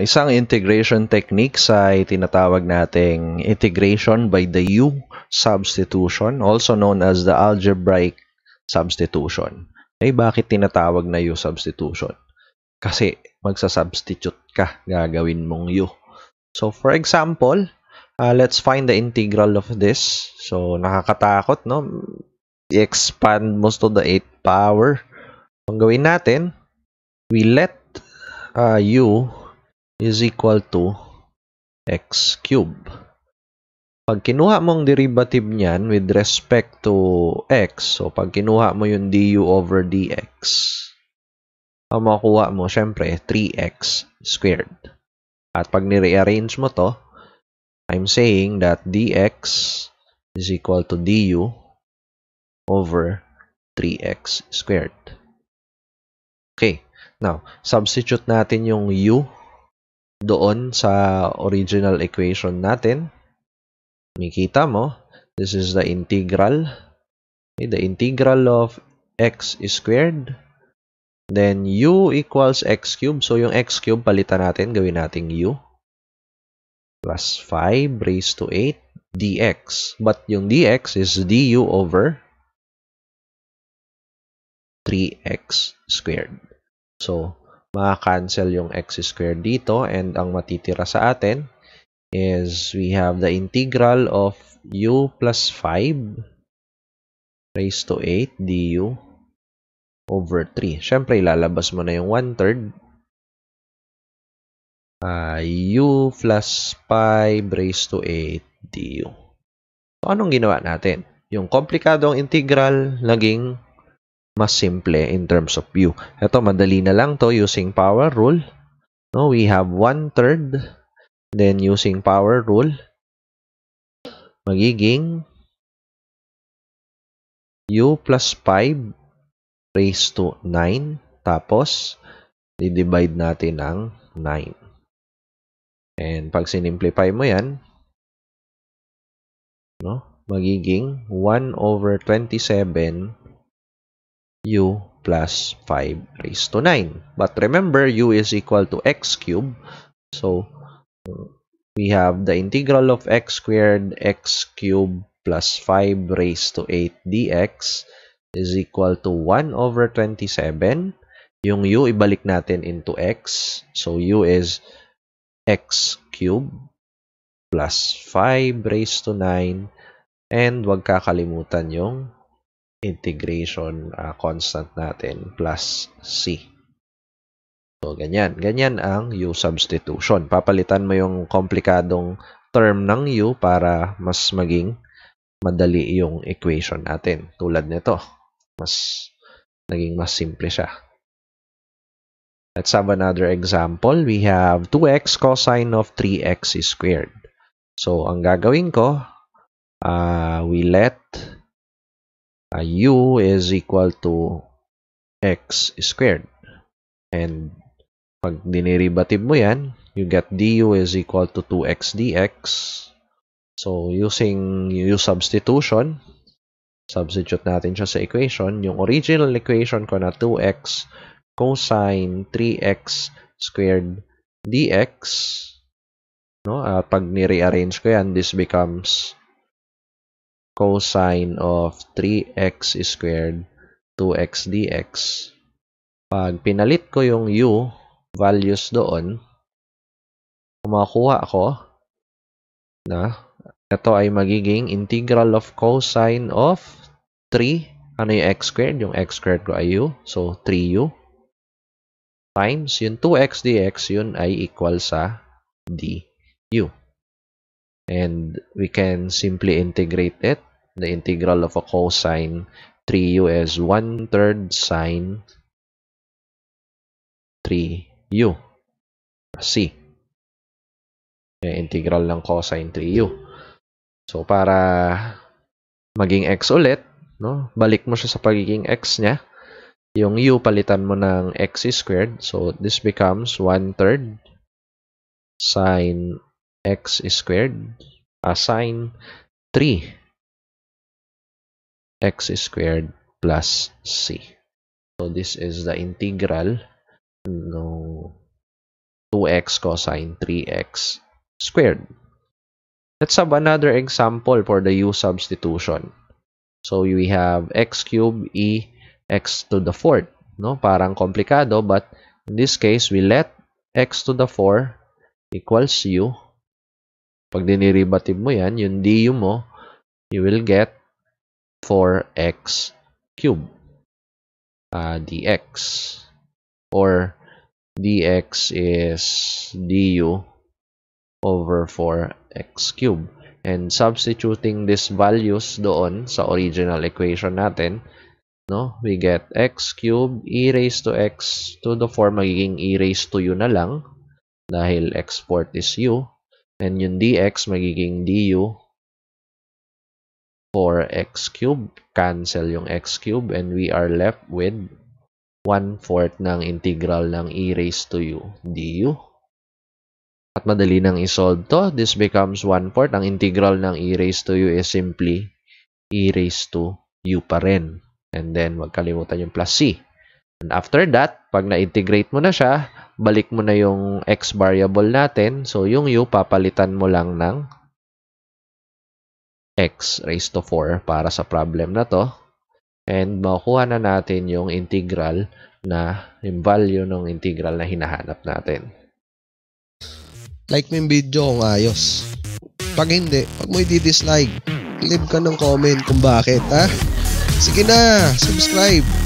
Isang integration techniques ay tinatawag nating integration by the U substitution, also known as the algebraic substitution. Eh, bakit tinatawag na U substitution? Kasi magsasubstitute ka, gagawin mong U. So, for example, let's find the integral of this. So, nakakatakot, no? I-expand mo to the 8th power. Ang gawin natin, we let U is equal to x cube. Pag kinuha mong derivative niyan with respect to x, so pag kinuha mo yung du over dx, ang makuha mo, syempre, 3x squared. At pag nire-arrange mo to, I'm saying that dx is equal to du over 3x squared. Okay. Now, substitute natin yung u doon sa original equation natin. Makita mo, this is the integral. Okay, the integral of x squared. Then, u equals x cubed. So, yung x cubed, palitan natin. Gawin natin u. Plus 5 raised to 8 dx. But, yung dx is du over 3x squared. So, maka-cancel yung x squared dito, and ang matitira sa atin is we have the integral of u plus 5 raised to 8 du over 3. Siyempre, ilalabas mo na yung 1/3. U plus 5 raised to 8 du. So, anong ginawa natin? Yung komplikadong integral naging mas simple in terms of u. Ito, madali na lang to using power rule. No, we have 1/3. Then, using power rule, magiging u plus 5 raised to 9. Tapos, di-divide natin ng 9. And, pag sinimplify mo yan, no, magiging 1 over 27 u plus 5 raised to 9. But remember, u is equal to x cubed. So, we have the integral of x squared x cubed plus 5 raised to 8 dx is equal to 1 over 27. Yung u, ibalik natin into x. So, u is x cubed plus 5 raised to 9. And, huwag kakalimutan yung integration constant natin plus c. So, ganyan. Ganyan ang u substitution. Papalitan mo yung komplikadong term ng u para mas maging madali yung equation natin. Tulad nito. Naging mas simple siya. Let's have another example. We have 2x cosine of 3x squared. So, ang gagawin ko, we let u is equal to x squared. And pag dinerivative mo yan, you get du is equal to 2x dx. So, using u substitution, substitute natin siya sa equation. Yung original equation ko na 2x cosine 3x squared dx. No? Pag nire-arrange ko yan, this becomes cosine of 3x squared 2x dx. Pag pinalit ko yung u values doon, makukuha ko na ito ay magiging integral of cosine of 3. Ano yung x squared? Yung x squared ko ay u. So, 3u times yung 2x dx, yun ay equal sa du. And we can simply integrate it. The integral of a cosine 3u is 1/3 sine 3u. C. Integral ng cosine 3u. So, para maging x ulit, no? Balik mo siya sa pagiging x niya. Yung u, palitan mo ng x squared. So, this becomes 1/3 sine x squared sine 3 x squared plus c. So, this is the integral 2x cosine 3x squared. Let's have another example for the u substitution. So we have x cubed e x to the fourth. No, parang komplikado, but in this case, we let x to the 4 equals u. Pag dinerivative mo yan, yung du mo, you will get 4x cubed dx. Or dx is du over 4x cubed. And substituting these values doon sa original equation natin, no, we get x cubed e raised to x to the 4 magiging e raised to u na lang dahil x4 is u, and yung dx magiging du 4x cubed, cancel yung x cubed, and we are left with 1/4 ng integral ng e raised to u du. At madali nang isolve to, this becomes 1/4. Ang integral ng e raised to u is simply e raised to u pa rin. And then, wag kalimutan yung plus c. And after that, pag na-integrate mo na siya, balik mo na yung x variable natin. So, yung u, papalitan mo lang ng x raised to 4 para sa problem na to. And makukuha na natin yung integral na, yung value ng integral na hinahanap natin. Like mo yung video kung ayos. Pag hindi, pag mo i-dislike, leave ka ng comment kung bakit, ha? Sige na, subscribe!